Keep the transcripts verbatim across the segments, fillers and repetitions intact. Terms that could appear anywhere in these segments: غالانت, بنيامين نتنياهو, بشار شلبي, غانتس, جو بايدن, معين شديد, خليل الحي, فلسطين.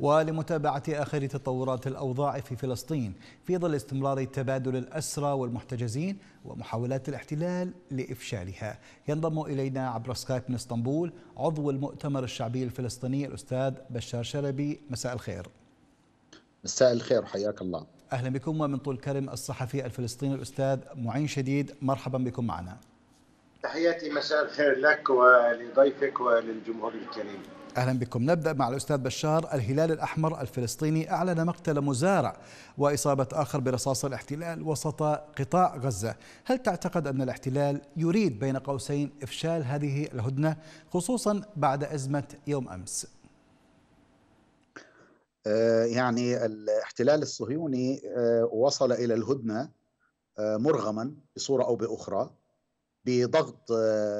ولمتابعة آخر تطورات الأوضاع في فلسطين في ظل استمرار تبادل الأسرى والمحتجزين ومحاولات الاحتلال لإفشالها، ينضم إلينا عبر سكايب من اسطنبول عضو المؤتمر الشعبي الفلسطيني الأستاذ بشار شلبي. مساء الخير. مساء الخير وحياك الله. أهلا بكم. ومن طول كرم الصحفي الفلسطيني الأستاذ معين شديد، مرحبا بكم معنا. تحياتي مساء الخير لك ولضيفك وللجمهور الكريم. أهلا بكم. نبدأ مع الأستاذ بشار. الهلال الأحمر الفلسطيني أعلن مقتل مزارع وإصابة آخر برصاص الاحتلال وسط قطاع غزة، هل تعتقد أن الاحتلال يريد بين قوسين إفشال هذه الهدنة خصوصا بعد أزمة يوم أمس؟ يعني الاحتلال الصهيوني وصل إلى الهدنة مرغما بصورة أو بأخرى بضغط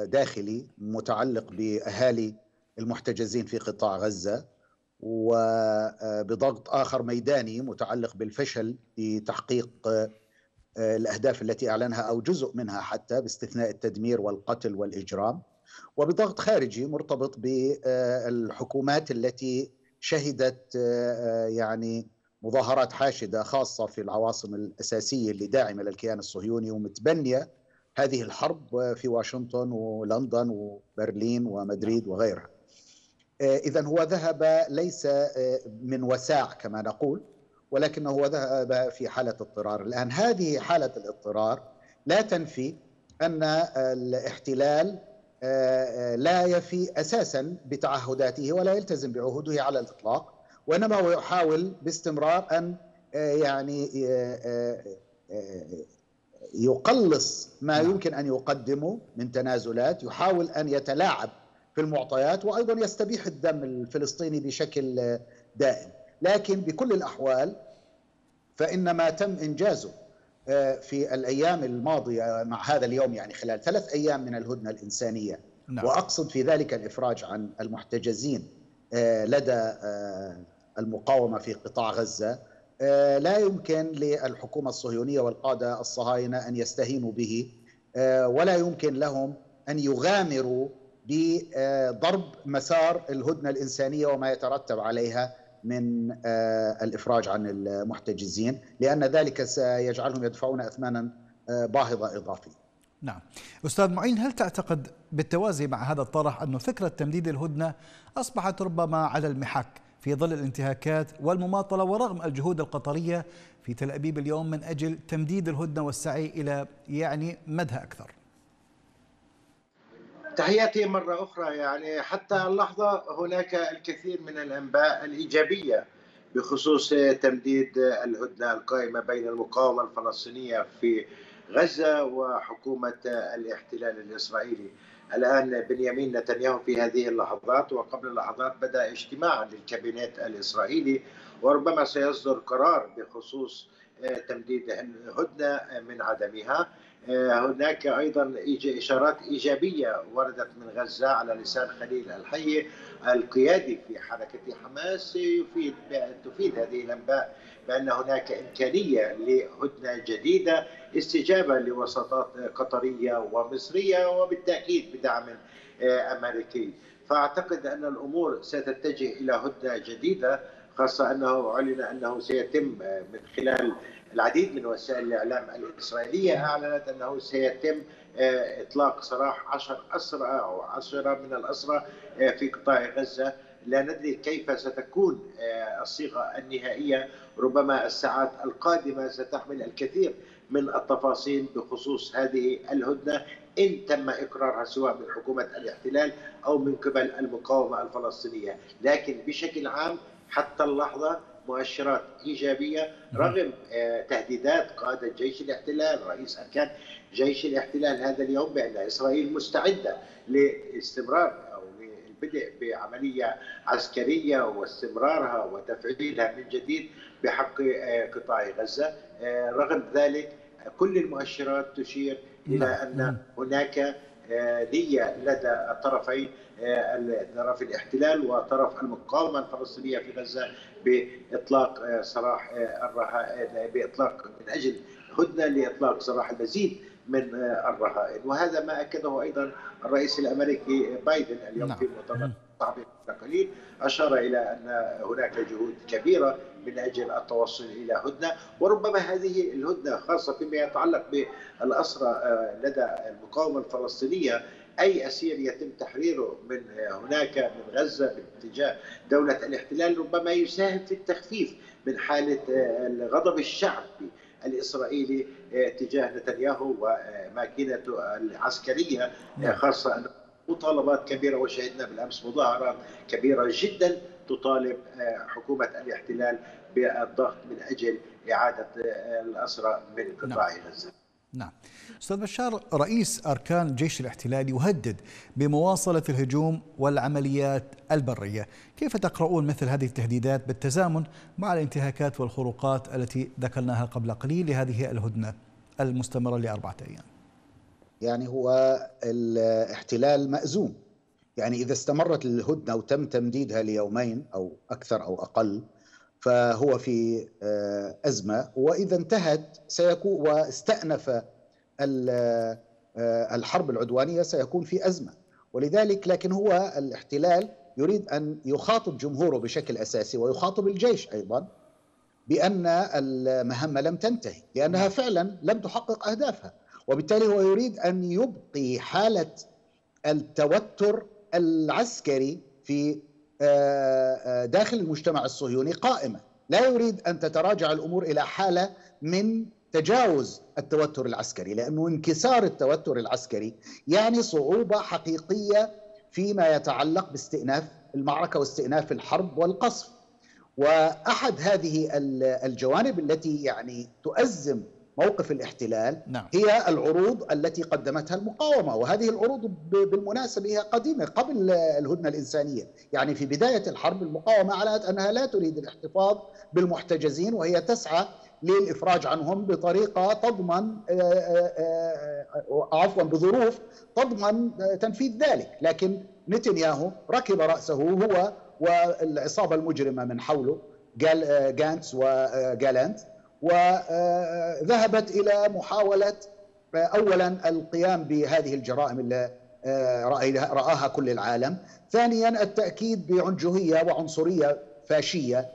داخلي متعلق بأهالي المحتجزين في قطاع غزة، وبضغط آخر ميداني متعلق بالفشل بتحقيق الأهداف التي أعلنها أو جزء منها حتى، باستثناء التدمير والقتل والإجرام، وبضغط خارجي مرتبط بالحكومات التي شهدت يعني مظاهرات حاشدة خاصة في العواصم الأساسية اللي داعمة للكيان الصهيوني ومتبنية هذه الحرب في واشنطن ولندن وبرلين ومدريد وغيرها. إذن هو ذهب ليس من وساع كما نقول، ولكنه هو ذهب في حالة اضطرار. الآن هذه حالة الاضطرار لا تنفي أن الاحتلال لا يفي أساسا بتعهداته ولا يلتزم بعهوده على الإطلاق، وإنما هو يحاول باستمرار أن يعني يقلص ما يمكن أن يقدمه من تنازلات، يحاول أن يتلاعب في المعطيات، وأيضا يستبيح الدم الفلسطيني بشكل دائم. لكن بكل الأحوال فإن ما تم إنجازه في الأيام الماضية مع هذا اليوم، يعني خلال ثلاث أيام من الهدنة الإنسانية، وأقصد في ذلك الإفراج عن المحتجزين لدى المقاومة في قطاع غزة، لا يمكن للحكومة الصهيونية والقادة الصهاينة أن يستهينوا به، ولا يمكن لهم أن يغامروا بضرب مسار الهدنة الإنسانية وما يترتب عليها من الإفراج عن المحتجزين، لأن ذلك سيجعلهم يدفعون أثمانا باهظة إضافية. نعم. أستاذ معين، هل تعتقد بالتوازي مع هذا الطرح أن فكرة تمديد الهدنة أصبحت ربما على المحك في ظل الانتهاكات والمماطلة ورغم الجهود القطرية في تل أبيب اليوم من أجل تمديد الهدنة والسعي إلى يعني مدها أكثر؟ تحياتي مرة أخرى. يعني حتى اللحظة هناك الكثير من الأنباء الإيجابية بخصوص تمديد الهدنة القائمة بين المقاومة الفلسطينية في غزة وحكومة الاحتلال الإسرائيلي. الآن بنيامين نتنياهو في هذه اللحظات وقبل لحظات بدأ اجتماعا للكابينت الإسرائيلي، وربما سيصدر قرار بخصوص تمديد الهدنة من عدمها. هناك أيضا إشارات إيجابية وردت من غزة على لسان خليل الحي القيادي في حركة حماس، يفيد تفيد هذه الأنباء بأن هناك إمكانية لهدنة جديدة استجابة لوساطات قطرية ومصرية وبالتأكيد بدعم أمريكي. فأعتقد أن الأمور ستتجه إلى هدنة جديدة، خاصة أنه أعلن أنه سيتم من خلال العديد من وسائل الإعلام الإسرائيلية أعلنت أنه سيتم إطلاق سراح عشر أسرى أو عشرة من الأسرى في قطاع غزة. لا ندري كيف ستكون الصيغة النهائية، ربما الساعات القادمة ستحمل الكثير من التفاصيل بخصوص هذه الهدنة إن تم إقرارها سواء من حكومة الاحتلال أو من قبل المقاومة الفلسطينية. لكن بشكل عام حتى اللحظة مؤشرات إيجابية رغم تهديدات قادة جيش الاحتلال، رئيس أركان جيش الاحتلال هذا اليوم، بأن إسرائيل مستعدة لاستمرار أو للبدء بعملية عسكرية واستمرارها وتفعيلها من جديد بحق قطاع غزة. رغم ذلك كل المؤشرات تشير إلى أن هناك نية لدى الطرفين، طرف الاحتلال وطرف المقاومة الفلسطينية في غزة، بإطلاق سراح الرهائن، بإطلاق من أجل هدنة لإطلاق سراح المزيد من الرهائن، وهذا ما أكده أيضا الرئيس الأمريكي بايدن اليوم في مؤتمر التعبير التقليد، أشار إلى أن هناك جهود كبيرة من أجل التوصل إلى هدنة، وربما هذه الهدنة خاصة فيما يتعلق بالأسرى لدى المقاومة الفلسطينية، أي أسير يتم تحريره من هناك من غزة باتجاه دولة الاحتلال ربما يساهم في التخفيف من حالة الغضب الشعبي الإسرائيلي تجاه نتنياهو وماكينته العسكرية، خاصة أن مطالبات كبيرة وشهدنا بالأمس مظاهرات كبيرة جدا تطالب حكومة الاحتلال بالضغط من أجل إعادة الأسرى من قطاع غزة. نعم. أستاذ بشار، رئيس أركان الجيش الاحتلالي يهدد بمواصلة الهجوم والعمليات البرية، كيف تقرؤون مثل هذه التهديدات بالتزامن مع الانتهاكات والخروقات التي ذكرناها قبل قليل لهذه الهدنة المستمرة لأربعة أيام؟ يعني هو الاحتلال مأزوم، يعني إذا استمرت الهدنة وتم تمديدها ليومين أو أكثر أو أقل فهو في أزمة، وإذا انتهت سيكون واستأنف الحرب العدوانية سيكون في أزمة. ولذلك لكن هو الاحتلال يريد أن يخاطب جمهوره بشكل أساسي ويخاطب الجيش أيضا بأن المهمة لم تنتهي لأنها فعلا لم تحقق أهدافها، وبالتالي هو يريد أن يبقي حالة التوتر العسكري في داخل المجتمع الصهيوني قائمة، لا يريد أن تتراجع الأمور إلى حالة من تجاوز التوتر العسكري، لأنه انكسار التوتر العسكري يعني صعوبة حقيقية فيما يتعلق باستئناف المعركة واستئناف الحرب والقصف. وأحد هذه الجوانب التي يعني تؤزم موقف الاحتلال نعم. هي العروض التي قدمتها المقاومة، وهذه العروض بالمناسبة هي قديمة قبل الهدنة الإنسانية، يعني في بداية الحرب المقاومة أعلنت أنها لا تريد الاحتفاظ بالمحتجزين وهي تسعى للإفراج عنهم بطريقة تضمن عفوا بظروف تضمن تنفيذ ذلك، لكن نتنياهو ركب رأسه هو والعصابة المجرمة من حوله غانتس وغالانت، وذهبت إلى محاولة أولا القيام بهذه الجرائم اللي رآها كل العالم، ثانيا التأكيد بعنجهية وعنصرية فاشية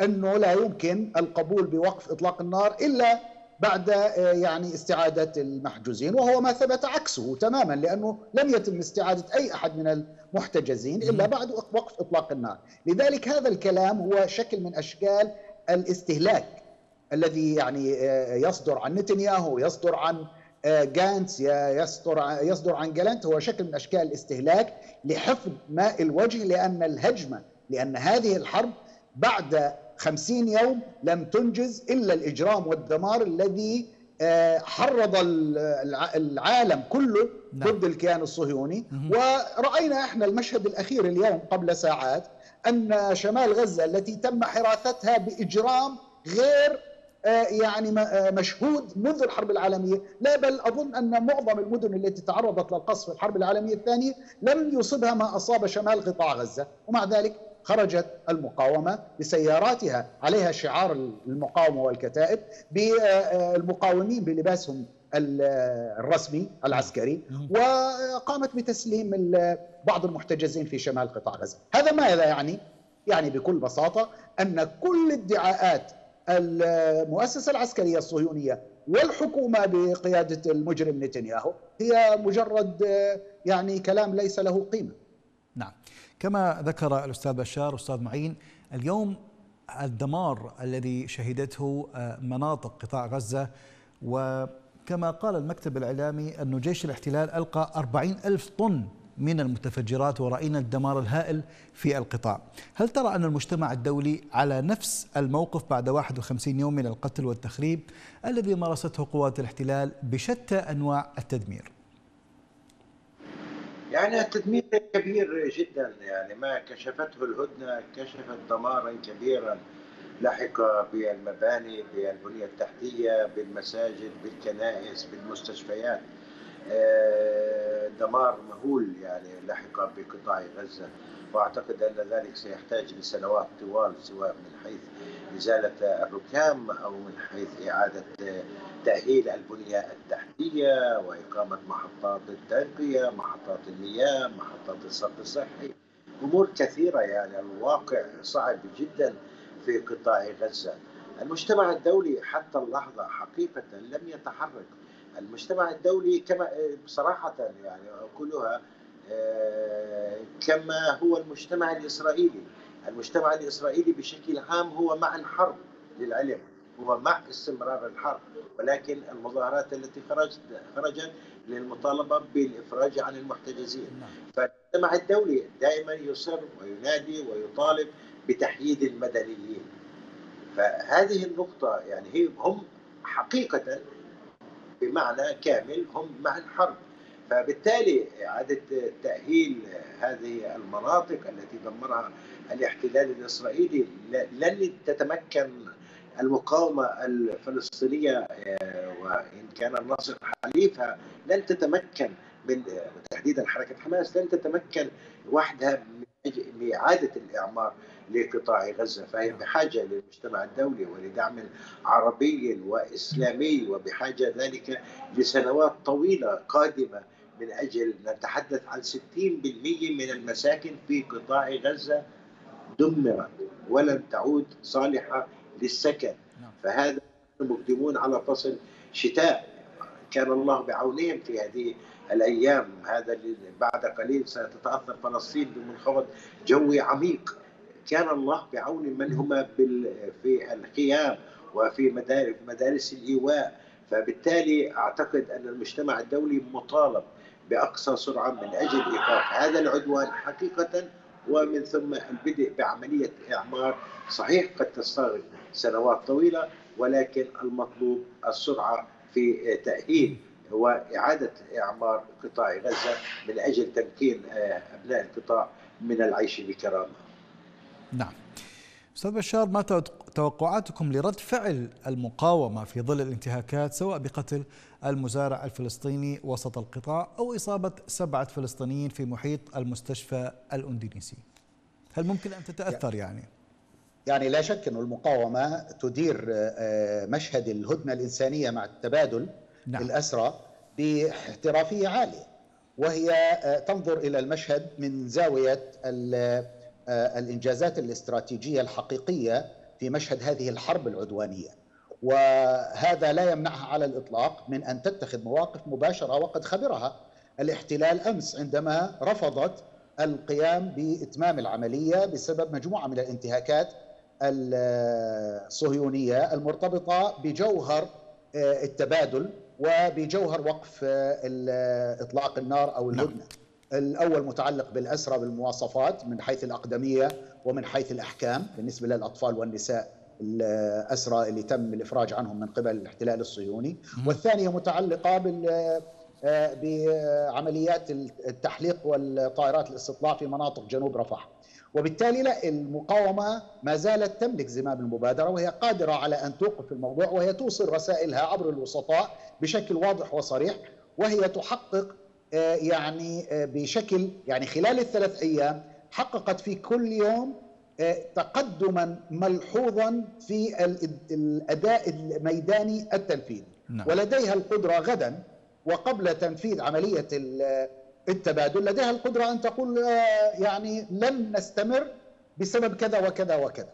أنه لا يمكن القبول بوقف إطلاق النار إلا بعد يعني استعادة المحجوزين، وهو ما ثبت عكسه تماما لأنه لم يتم استعادة أي أحد من المحتجزين إلا بعد وقف إطلاق النار. لذلك هذا الكلام هو شكل من أشكال الاستهلاك الذي يعني يصدر عن نتنياهو، يصدر عن غانتس، يصدر يصدر عن غالانت، هو شكل من اشكال الاستهلاك لحفظ ماء الوجه، لان الهجمه لان هذه الحرب بعد خمسين يوم لم تنجز الا الاجرام والدمار الذي حرض العالم كله ضد الكيان الصهيوني. ورأينا احنا المشهد الاخير اليوم قبل ساعات ان شمال غزه التي تم حراستها باجرام غير يعني مشهود منذ الحرب العالمية، لا بل أظن أن معظم المدن التي تعرضت للقصف في الحرب العالمية الثانية لم يصبها ما أصاب شمال قطاع غزة، ومع ذلك خرجت المقاومة بسياراتها عليها شعار المقاومة والكتائب بالمقاومين بلباسهم الرسمي العسكري، وقامت بتسليم بعض المحتجزين في شمال قطاع غزة. هذا ماذا يعني؟ يعني بكل بساطة أن كل ادعاءات المؤسسة العسكرية الصهيونية والحكومة بقيادة المجرم نتنياهو هي مجرد يعني كلام ليس له قيمة. نعم، كما ذكر الأستاذ بشار والأستاذ معين، اليوم الدمار الذي شهدته مناطق قطاع غزة، وكما قال المكتب الإعلامي أن جيش الاحتلال ألقى أربعين ألف طن من المتفجرات، ورأينا الدمار الهائل في القطاع. هل ترى أن المجتمع الدولي على نفس الموقف بعد واحد وخمسين يوم من القتل والتخريب الذي مارسته قوات الاحتلال بشتى أنواع التدمير؟ يعني التدمير كبير جدا، يعني ما كشفته الهدنة كشفت دمارا كبيرا لحق بالمباني، بالبنية التحتية، بالمساجد، بالكنائس، بالمستشفيات، دمار مهول يعني لحق بقطاع غزة، وأعتقد أن ذلك سيحتاج لسنوات طوال سواء من حيث إزالة الركام أو من حيث إعادة تأهيل البنية التحتية وإقامة محطات التنقية، محطات المياه، محطات الصرف الصحي، أمور كثيرة يعني الواقع صعب جدا في قطاع غزة. المجتمع الدولي حتى اللحظة حقيقة لم يتحرك. المجتمع الدولي كما بصراحة يعني أقولها كما هو المجتمع الإسرائيلي، المجتمع الإسرائيلي بشكل عام هو مع الحرب للعلم، هو مع استمرار الحرب، ولكن المظاهرات التي خرجت خرجت للمطالبة بالإفراج عن المحتجزين. فالمجتمع الدولي دائما يصر وينادي ويطالب بتحييد المدنيين. فهذه النقطة يعني هم حقيقة بمعنى كامل هم مع الحرب، فبالتالي إعادة تأهيل هذه المناطق التي دمرها الاحتلال الإسرائيلي لن تتمكن المقاومة الفلسطينية، وإن كان النصر حليفها لن تتمكن من تحديدا حركة حماس لن تتمكن وحدها من إعادة الإعمار لقطاع غزة. فهي بحاجة للمجتمع الدولي ولدعم عربي وإسلامي، وبحاجة ذلك لسنوات طويلة قادمة من أجل نتحدث عن ستين بالمئة من المساكن في قطاع غزة دمرت ولم تعود صالحة للسكن. فهذا مقدمون على فصل شتاء، كان الله بعونهم في هذه الأيام. هذا بعد قليل ستتأثر فلسطين بمنخفض جوي عميق، كان الله بعون من هما في الخيام وفي مدارس الإيواء. فبالتالي أعتقد أن المجتمع الدولي مطالب بأقصى سرعة من أجل إيقاف هذا العدوان حقيقة، ومن ثم البدء بعملية إعمار. صحيح قد تستغرق سنوات طويلة، ولكن المطلوب السرعة في تأهيل وإعادة إعمار قطاع غزة من أجل تمكين أبناء القطاع من العيش بكرامة. نعم. أستاذ بشار، ما توقعاتكم لرد فعل المقاومة في ظل الانتهاكات، سواء بقتل المزارع الفلسطيني وسط القطاع أو إصابة سبعة فلسطينيين في محيط المستشفى الأندونيسي؟ هل ممكن أن تتأثر يعني؟ يعني لا شك أن المقاومة تدير مشهد الهدنة الإنسانية مع التبادل نعم. الأسرى باحترافية عالية، وهي تنظر إلى المشهد من زاوية الإنجازات الاستراتيجية الحقيقية في مشهد هذه الحرب العدوانية، وهذا لا يمنعها على الإطلاق من أن تتخذ مواقف مباشرة، وقد خبرها الاحتلال أمس عندما رفضت القيام بإتمام العملية بسبب مجموعة من الانتهاكات الصهيونية المرتبطة بجوهر التبادل وبجوهر وقف إطلاق النار أو الهدنة. الأول متعلق بالأسرى بالمواصفات من حيث الأقدمية ومن حيث الأحكام بالنسبة للأطفال والنساء الأسرى اللي تم الإفراج عنهم من قبل الاحتلال الصهيوني، والثانية متعلقة بال بعمليات التحليق والطائرات الاستطلاع في مناطق جنوب رفح. وبالتالي لا، المقاومة ما زالت تملك زمام المبادرة، وهي قادرة على أن توقف الموضوع، وهي توصل رسائلها عبر الوسطاء بشكل واضح وصريح، وهي تحقق يعني بشكل يعني خلال الثلاث أيام حققت في كل يوم تقدما ملحوظا في الأداء الميداني التنفيذي نعم. ولديها القدرة غدا وقبل تنفيذ عملية التبادل لديها القدرة أن تقول يعني لن نستمر بسبب كذا وكذا وكذا.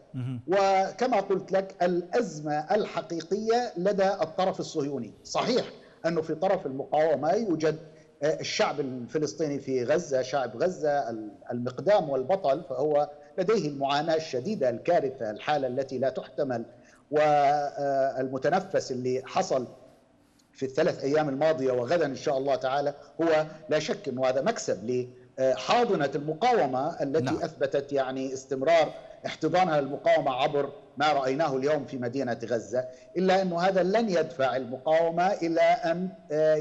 وكما قلت لك الأزمة الحقيقية لدى الطرف الصهيوني. صحيح أنه في طرف المقاومة يوجد الشعب الفلسطيني في غزة، شعب غزة المقدام والبطل، فهو لديه المعاناة الشديدة، الكارثة، الحالة التي لا تحتمل، والمتنفس اللي حصل في الثلاث أيام الماضية وغدا إن شاء الله تعالى هو لا شك أنه هذا مكسب لحاضنة المقاومة التي نعم. أثبتت يعني استمرار احتضانها للمقاومة عبر ما رأيناه اليوم في مدينة غزة. إلا أنه هذا لن يدفع المقاومة إلى أن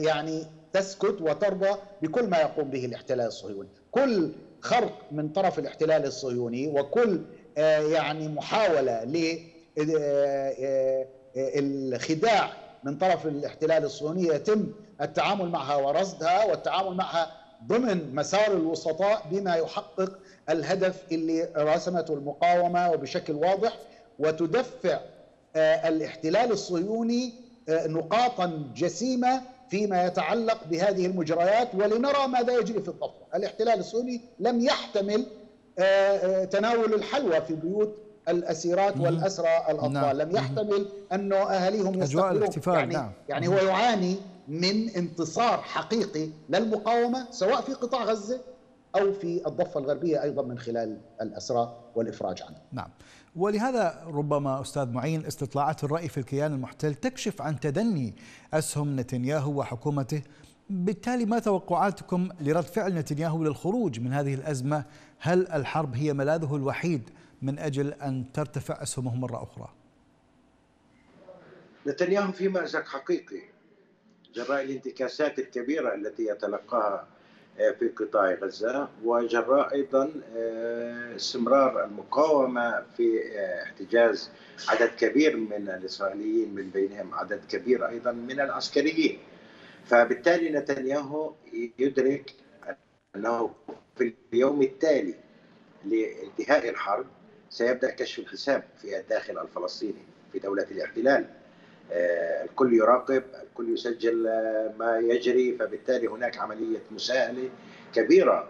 يعني تسكت وترضى بكل ما يقوم به الاحتلال الصهيوني. كل خرق من طرف الاحتلال الصهيوني وكل يعني محاولة للخداع من طرف الاحتلال الصهيوني يتم التعامل معها ورصدها والتعامل معها ضمن مسار الوسطاء بما يحقق الهدف اللي رسمته المقاومة وبشكل واضح، وتدفع الاحتلال الصهيوني نقاطا جسيمة فيما يتعلق بهذه المجريات. ولنرى ماذا يجري في الضفة. الاحتلال الصهيوني لم يحتمل تناول الحلوى في بيوت الأسيرات والأسرى الأطفال. نعم. لم يحتمل أنه أهاليهم يستقبلون يعني, نعم. يعني هو يعاني من انتصار حقيقي للمقاومة سواء في قطاع غزة أو في الضفة الغربية أيضا من خلال الأسرى والإفراج عنه. نعم، ولهذا ربما أستاذ معين استطلاعات الرأي في الكيان المحتل تكشف عن تدني أسهم نتنياهو وحكومته، بالتالي ما توقعاتكم لرد فعل نتنياهو للخروج من هذه الأزمة؟ هل الحرب هي ملاذه الوحيد من أجل أن ترتفع أسهمهم مرة أخرى؟ نتنياهو في مأزق حقيقي جراء الانتكاسات الكبيرة التي يتلقاها في قطاع غزة، وجراء أيضا استمرار المقاومة في احتجاز عدد كبير من الإسرائيليين، من بينهم عدد كبير أيضا من العسكريين. فبالتالي نتنياهو يدرك أنه في اليوم التالي لانتهاء الحرب سيبدأ كشف الحساب في الداخل الفلسطيني في دولة الاحتلال. الكل يراقب، الكل يسجل ما يجري، فبالتالي هناك عملية مساءلة كبيرة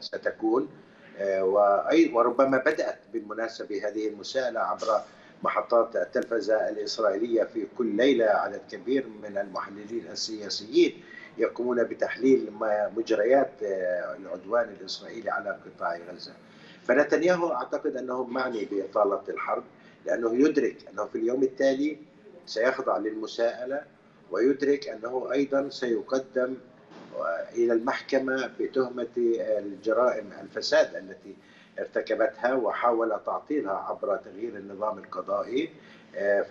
ستكون، وربما بدأت بالمناسبة هذه المساءلة عبر محطات التلفزة الإسرائيلية. في كل ليلة عدد كبير من المحللين السياسيين يقومون بتحليل مجريات العدوان الإسرائيلي على قطاع غزة. فنتنياهو أعتقد أنه معني بإطالة الحرب، لأنه يدرك أنه في اليوم التالي سيخضع للمساءلة، ويدرك أنه أيضا سيقدم إلى المحكمة بتهمة الجرائم الفساد التي ارتكبتها وحاول تعطيلها عبر تغيير النظام القضائي.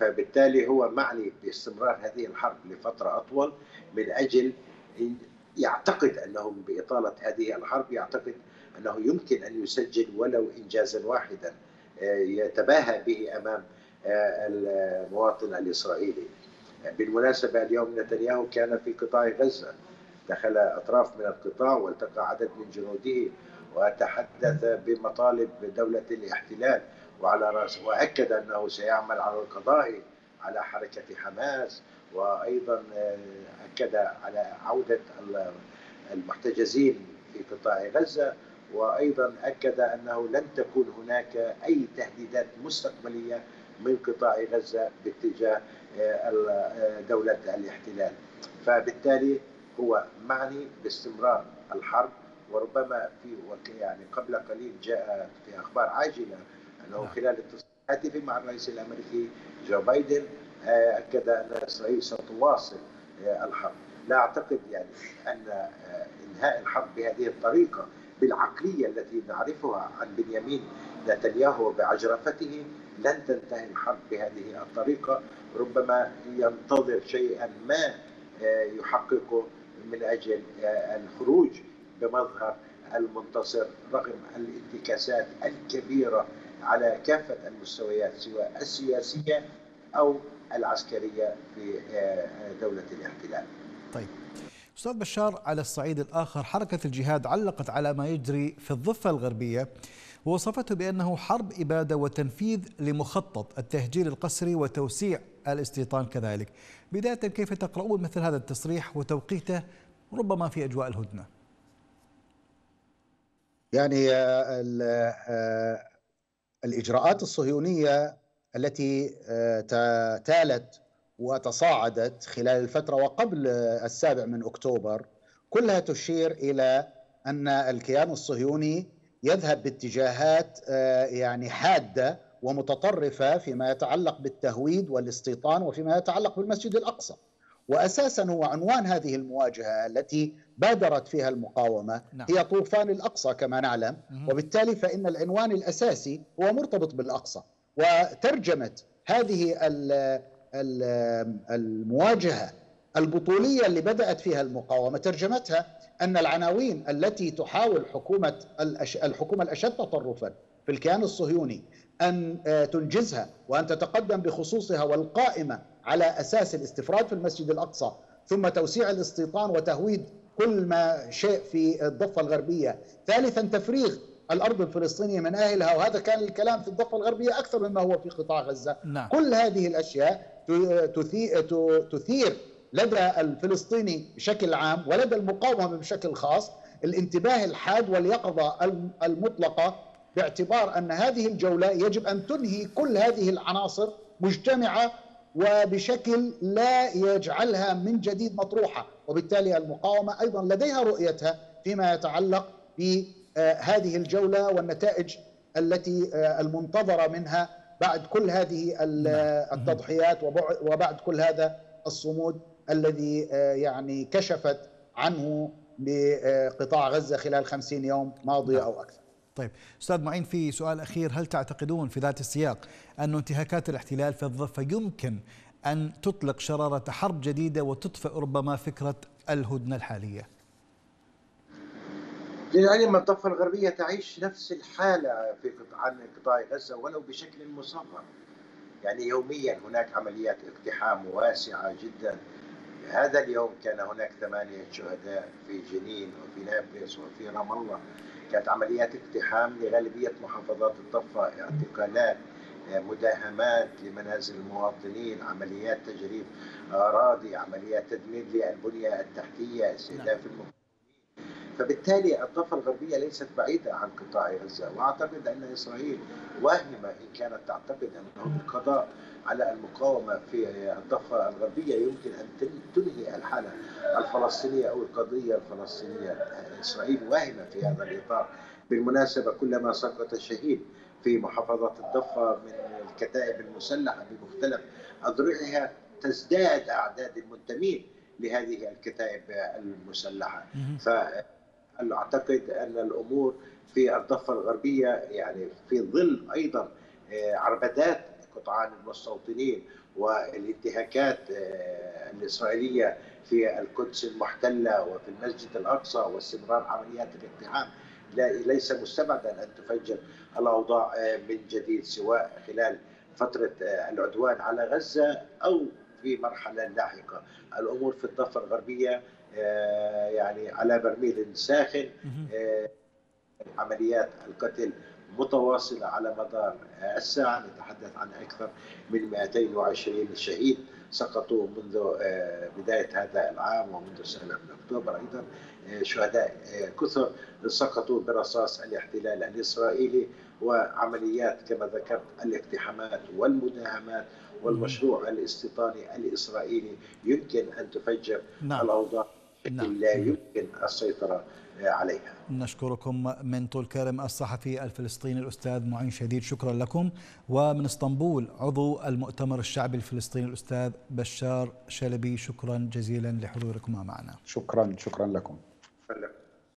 فبالتالي هو معني باستمرار هذه الحرب لفترة أطول من أجل يعتقد أنه بإطالة هذه الحرب يعتقد أنه يمكن أن يسجل ولو إنجازا واحدا يتباهى به أمام المواطن الإسرائيلي. بالمناسبة اليوم نتنياهو كان في قطاع غزة، دخل أطراف من القطاع والتقى عدد من جنوده وتحدث بمطالب دولة الاحتلال وعلى رأسه، وأكد أنه سيعمل على القضاء على حركة حماس، وأيضا أكد على عودة المحتجزين في قطاع غزة، وأيضا أكد أنه لن تكون هناك أي تهديدات مستقبلية من قطاع غزة باتجاه دولة الاحتلال. فبالتالي هو معني باستمرار الحرب، وربما في يعني قبل قليل جاء في أخبار عاجلة أنه خلال اتصال هاتفي مع الرئيس الأمريكي جو بايدن أكد أن إسرائيل ستواصل الحرب. لا أعتقد يعني أن إنهاء الحرب بهذه الطريقة بالعقلية التي نعرفها عن بنيامين نتنياهو بعجرفته لن تنتهي الحرب بهذه الطريقة. ربما ينتظر شيئا ما يحققه من أجل الخروج بمظهر المنتصر رغم الانتكاسات الكبيرة على كافة المستويات سواء السياسية أو العسكرية في دولة الاحتلال. طيب أستاذ بشار، على الصعيد الآخر حركة الجهاد علقت على ما يجري في الضفة الغربية ووصفته بأنه حرب إبادة وتنفيذ لمخطط التهجير القسري وتوسيع الاستيطان كذلك. بداية، كيف تقرؤون مثل هذا التصريح وتوقيته ربما في أجواء الهدنة؟ يعني الإجراءات الصهيونية التي تالت وتصاعدت خلال الفترة وقبل السابع من أكتوبر كلها تشير إلى أن الكيان الصهيوني يذهب باتجاهات يعني حادة ومتطرفة فيما يتعلق بالتهويد والاستيطان وفيما يتعلق بالمسجد الأقصى. وأساسا هو عنوان هذه المواجهة التي بادرت فيها المقاومة هي طوفان الأقصى كما نعلم، وبالتالي فإن العنوان الأساسي هو مرتبط بالأقصى. وترجمة هذه المواجهة البطولية اللي بدأت فيها المقاومة ترجمتها أن العناوين التي تحاول حكومة الحكومة الأشد تطرفا في الكيان الصهيوني أن تنجزها وأن تتقدم بخصوصها والقائمة على أساس الاستفراد في المسجد الأقصى ثم توسيع الاستيطان وتهويد كل ما شيء في الضفة الغربية، ثالثا تفريغ الأرض الفلسطينية من أهلها، وهذا كان الكلام في الضفة الغربية أكثر مما هو في قطاع غزة. نعم. كل هذه الأشياء تثير لدى الفلسطيني بشكل عام ولدى المقاومة بشكل خاص الانتباه الحاد واليقظة المطلقة باعتبار أن هذه الجولة يجب أن تنهي كل هذه العناصر مجتمعة وبشكل لا يجعلها من جديد مطروحة، وبالتالي المقاومة أيضا لديها رؤيتها فيما يتعلق بهذه الجولة والنتائج التي المنتظرة منها بعد كل هذه التضحيات وبعد كل هذا الصمود الذي يعني كشفت عنه لقطاع غزة خلال خمسين يوم ماضية أو أكثر. طيب أستاذ معين، في سؤال أخير، هل تعتقدون في ذات السياق أن انتهاكات الاحتلال في الضفة يمكن أن تطلق شرارة حرب جديدة وتطفئ ربما فكرة الهدنة الحالية؟ للعلم الضفة الغربية تعيش نفس الحالة في قطاع قطاع غزة ولو بشكل مصغر، يعني يوميا هناك عمليات اقتحام واسعة جدا. هذا اليوم كان هناك ثمانية شهداء في جنين وفي نابلس وفي رام الله، كانت عمليات اقتحام لغالبية محافظات الضفة، اعتقالات، مداهمات لمنازل المواطنين، عمليات تجريف أراضي، عمليات تدمير للبنية التحتية، استهداف المواطنين. فبالتالي الضفة الغربية ليست بعيدة عن قطاع غزة، وأعتقد أن إسرائيل واهمة إن كانت تعتقد أنه القضاء على المقاومة في الضفة الغربية يمكن أن تنهي الحالة الفلسطينية أو القضية الفلسطينية. إسرائيل واهمة في هذا الإطار. بالمناسبة كلما سقط شهيد في محافظات الضفة من الكتائب المسلحة بمختلف أضرعها تزداد أعداد المنتمين لهذه الكتائب المسلحة. ف أعتقد أن الأمور في الضفة الغربية يعني في ظل أيضا عربدات قطعان المستوطنين والانتهاكات الإسرائيلية في القدس المحتلة وفي المسجد الأقصى واستمرار عمليات الاقتحام، ليس مستبعدا أن تفجر الأوضاع من جديد سواء خلال فترة العدوان على غزة أو في مرحلة لاحقة. الأمور في الضفة الغربية يعني على برميل ساخن، عمليات القتل متواصلة على مدار الساعة، نتحدث عن أكثر من مئتين وعشرين شهيد سقطوا منذ بداية هذا العام ومنذ سنة من أكتوبر، أيضا شهداء كثر سقطوا برصاص الاحتلال الإسرائيلي، وعمليات كما ذكرت الاقتحامات والمداهمات والمشروع الاستيطاني الإسرائيلي يمكن أن تفجر نعم. الأوضاع نعم. لا يمكن السيطرة عليها. نشكركم من طول كرم الصحفي الفلسطيني الأستاذ معين شديد، شكرا لكم. ومن اسطنبول عضو المؤتمر الشعبي الفلسطيني الأستاذ بشار شلبي، شكرا جزيلا لحضوركم معنا. شكرا شكرا لكم.